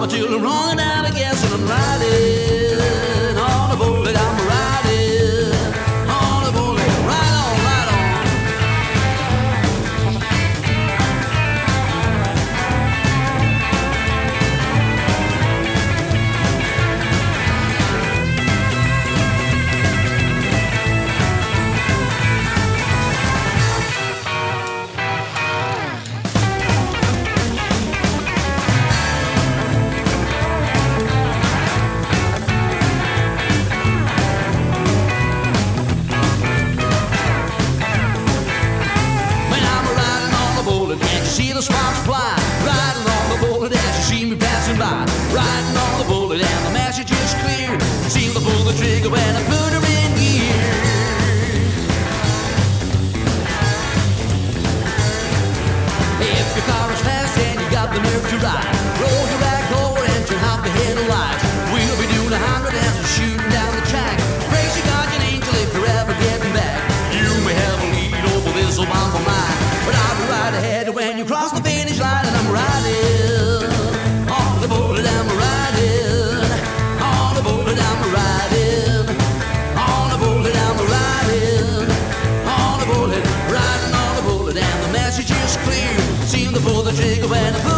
up until I'm running out of gas, and I'm riding on a bullet. I'm riding on a bullet, right on, right on. The sparks fly, riding on the bullet as you see me passing by, riding on the bullet and the message is clear. Seem to pull the trigger when I put her in gear. If your car is fast and you got the nerve to ride, roll your back over and turn out the headlights. We'll be doing 100 as we're shooting down the track. Praise your guardian angel if you're ever getting back. You may have a lead over this Obama line, but I'll be right ahead when you cross the finish line, and I'm riding on the bullet. I'm riding on the bullet. I'm riding on the bullet. I'm riding on the bullet. Riding on the bullet, and the message is clear. Seem to pull the trigger when I pull.